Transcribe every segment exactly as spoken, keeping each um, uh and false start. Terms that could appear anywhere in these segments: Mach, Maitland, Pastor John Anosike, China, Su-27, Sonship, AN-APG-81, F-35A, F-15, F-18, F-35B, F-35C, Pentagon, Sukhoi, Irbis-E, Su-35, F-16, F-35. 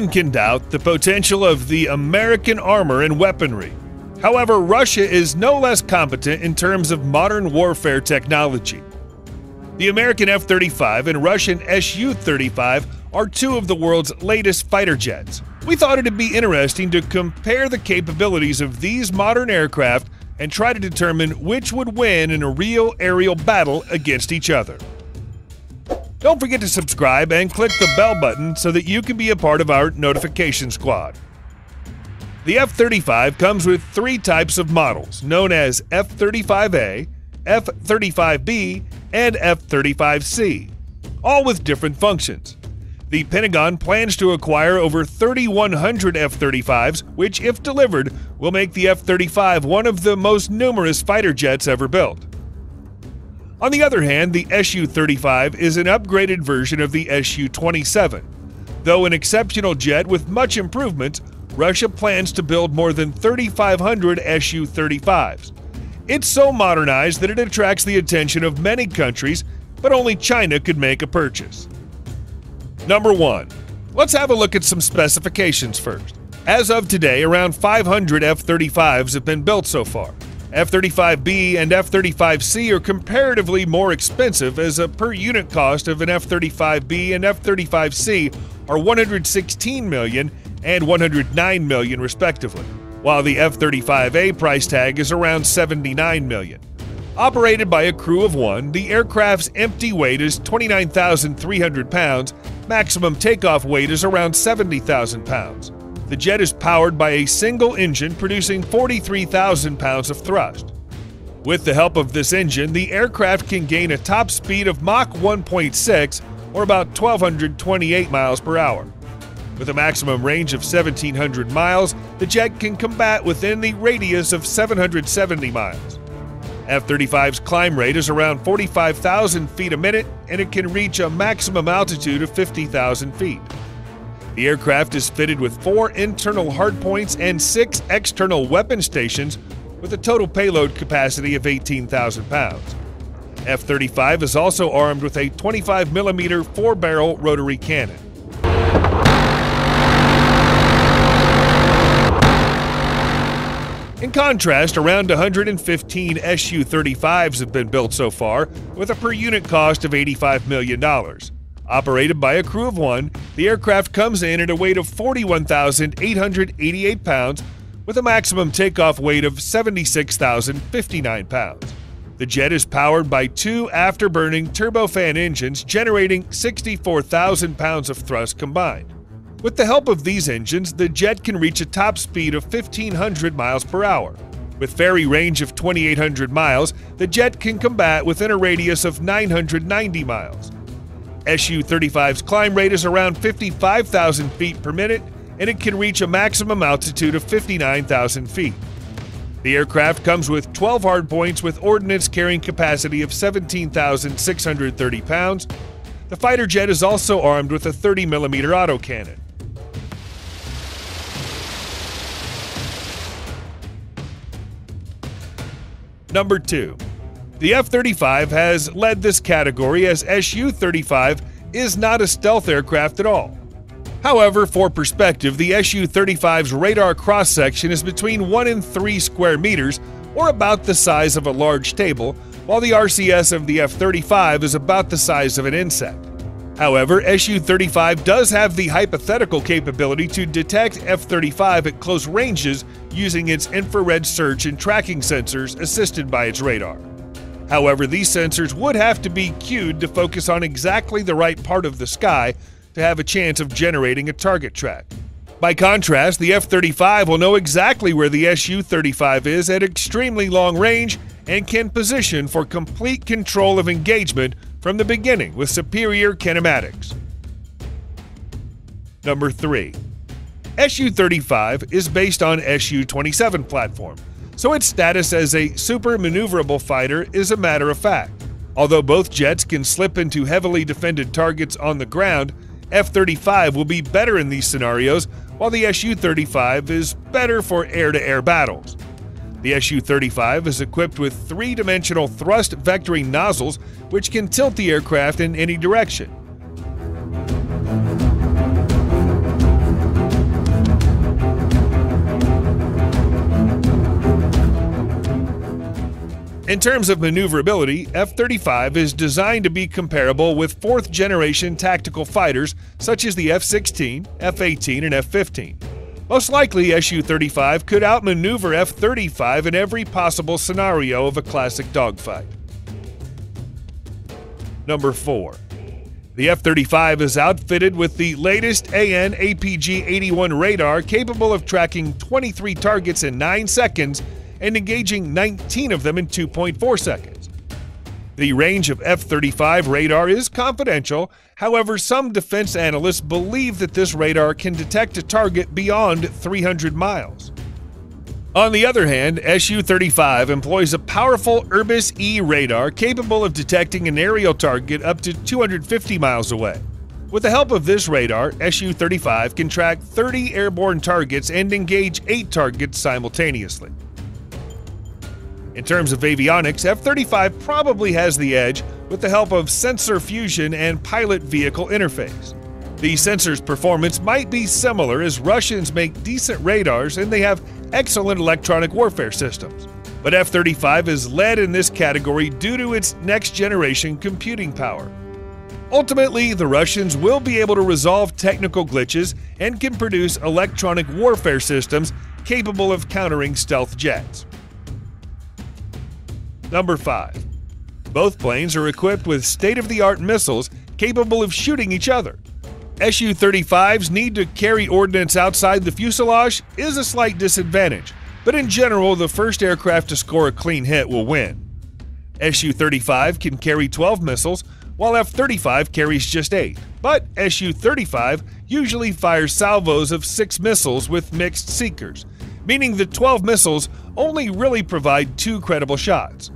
one can doubt the potential of the American armor and weaponry. However, Russia is no less competent in terms of modern warfare technology. The American F thirty-five and Russian Su thirty-five are two of the world's latest fighter jets. We thought it'd be interesting to compare the capabilities of these modern aircraft and try to determine which would win in a real aerial battle against each other. Don't forget to subscribe and click the bell button so that you can be a part of our notification squad. The F thirty-five comes with three types of models, known as F thirty-five A, F thirty-five B, and F thirty-five C, all with different functions. The Pentagon plans to acquire over thirty-one hundred F thirty-fives, which, if delivered, will make the F thirty-five one of the most numerous fighter jets ever built. On the other hand, the Su thirty-five is an upgraded version of the Su twenty-seven. Though an exceptional jet with much improvement, Russia plans to build more than thirty-five hundred Su thirty-fives. It's so modernized that it attracts the attention of many countries, but only China could make a purchase. Number one. Let's have a look at some specifications first. As of today, around five hundred F thirty-fives have been built so far. F thirty-five B and F thirty-five C are comparatively more expensive, as a per unit cost of an F thirty-five B and F thirty-five C are one hundred sixteen million dollars and one hundred nine million dollars respectively, while the F thirty-five A price tag is around seventy-nine million dollars. Operated by a crew of one, the aircraft's empty weight is twenty-nine thousand three hundred pounds, maximum takeoff weight is around seventy thousand pounds. The jet is powered by a single engine producing forty-three thousand pounds of thrust. With the help of this engine, the aircraft can gain a top speed of Mach one point six, or about one thousand two hundred twenty-eight miles per hour. With a maximum range of one thousand seven hundred miles, the jet can combat within the radius of seven hundred seventy miles. F thirty-five's climb rate is around forty-five thousand feet a minute, and it can reach a maximum altitude of fifty thousand feet. The aircraft is fitted with four internal hardpoints and six external weapon stations, with a total payload capacity of eighteen thousand pounds. F thirty-five is also armed with a twenty-five millimeter four-barrel rotary cannon. In contrast, around one hundred fifteen Su thirty-fives have been built so far, with a per-unit cost of eighty-five million dollars. Operated by a crew of one, the aircraft comes in at a weight of forty-one thousand eight hundred eighty-eight pounds, with a maximum takeoff weight of seventy-six thousand fifty-nine pounds. The jet is powered by two afterburning turbofan engines generating sixty-four thousand pounds of thrust combined. With the help of these engines, the jet can reach a top speed of fifteen hundred miles per hour. With ferry range of twenty-eight hundred miles, the jet can combat within a radius of nine hundred ninety miles. Su thirty-five's climb rate is around fifty-five thousand feet per minute, and it can reach a maximum altitude of fifty-nine thousand feet. The aircraft comes with twelve hardpoints with ordnance carrying capacity of seventeen thousand six hundred thirty pounds. The fighter jet is also armed with a thirty millimeter autocannon. Number two. The F thirty-five has led this category, as Su thirty-five is not a stealth aircraft at all. However, for perspective, the Su thirty-five's radar cross-section is between one and three square meters, or about the size of a large table, while the R C S of the F thirty-five is about the size of an insect. However, Su thirty-five does have the hypothetical capability to detect F thirty-five at close ranges using its infrared search and tracking sensors assisted by its radar. However, these sensors would have to be cued to focus on exactly the right part of the sky to have a chance of generating a target track. By contrast, the F thirty-five will know exactly where the Su thirty-five is at extremely long range, and can position for complete control of engagement from the beginning with superior kinematics. Number three. Su thirty-five is based on Su twenty-seven platform, so its status as a super maneuverable fighter is a matter of fact. Although both jets can slip into heavily defended targets on the ground, F thirty-five will be better in these scenarios, while the Su thirty-five is better for air-to-air battles. The Su thirty-five is equipped with three-dimensional thrust vectoring nozzles, which can tilt the aircraft in any direction. In terms of maneuverability, F thirty-five is designed to be comparable with fourth-generation tactical fighters such as the F sixteen, F eighteen, and F fifteen. Most likely, Su thirty-five could outmaneuver F thirty-five in every possible scenario of a classic dogfight. Number four. The F thirty-five is outfitted with the latest A N A P G eighty-one radar, capable of tracking twenty-three targets in nine seconds and engaging nineteen of them in two point four seconds. The range of F thirty-five radar is confidential. However, some defense analysts believe that this radar can detect a target beyond three hundred miles. On the other hand, Su thirty-five employs a powerful Irbis-E radar capable of detecting an aerial target up to two hundred fifty miles away. With the help of this radar, Su thirty-five can track thirty airborne targets and engage eight targets simultaneously. In terms of avionics, F thirty-five probably has the edge with the help of sensor fusion and pilot-vehicle interface. The sensor's performance might be similar, as Russians make decent radars and they have excellent electronic warfare systems. But F thirty-five is led in this category due to its next-generation computing power. Ultimately, the Russians will be able to resolve technical glitches and can produce electronic warfare systems capable of countering stealth jets. Number five. Both planes are equipped with state-of-the-art missiles capable of shooting each other. Su thirty-five's need to carry ordnance outside the fuselage is a slight disadvantage, but in general, the first aircraft to score a clean hit will win. Su thirty-five can carry twelve missiles, while F thirty-five carries just eight, but Su thirty-five usually fires salvos of six missiles with mixed seekers, meaning the twelve missiles only really provide two credible shots.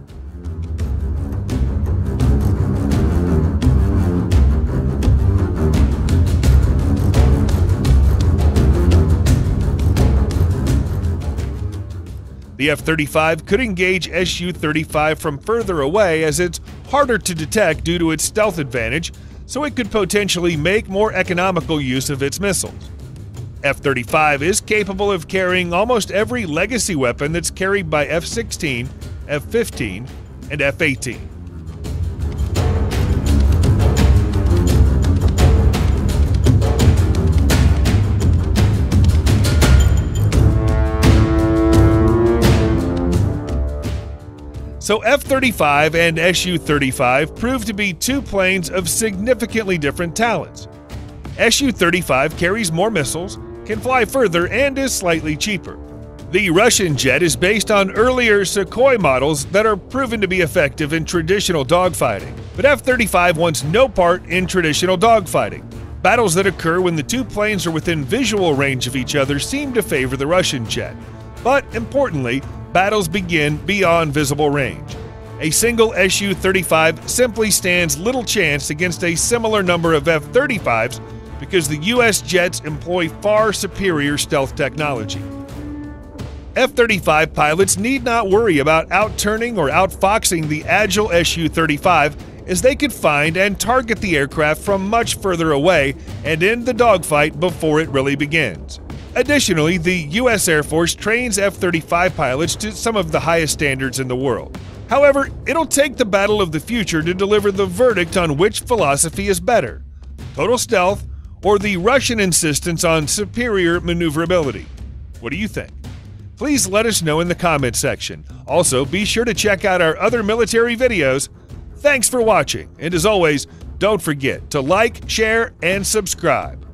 The F thirty-five could engage Su thirty-five from further away, as it's harder to detect due to its stealth advantage, so it could potentially make more economical use of its missiles. F thirty-five is capable of carrying almost every legacy weapon that's carried by F sixteen, F fifteen, and F eighteen. So F thirty-five and Su thirty-five prove to be two planes of significantly different talents. Su thirty-five carries more missiles, can fly further, and is slightly cheaper. The Russian jet is based on earlier Sukhoi models that are proven to be effective in traditional dogfighting, but F thirty-five wants no part in traditional dogfighting. Battles that occur when the two planes are within visual range of each other seem to favor the Russian jet, but importantly, battles begin beyond visible range. A single Su thirty-five simply stands little chance against a similar number of F thirty-fives because the U S jets employ far superior stealth technology. F thirty-five pilots need not worry about outturning or outfoxing the agile Su thirty-five, as they could find and target the aircraft from much further away and end the dogfight before it really begins. Additionally, the U S Air Force trains F thirty-five pilots to some of the highest standards in the world. However, it'll take the battle of the future to deliver the verdict on which philosophy is better: total stealth or the Russian insistence on superior maneuverability. What do you think? Please let us know in the comments section. Also, be sure to check out our other military videos. Thanks for watching, and as always, don't forget to like, share, and subscribe.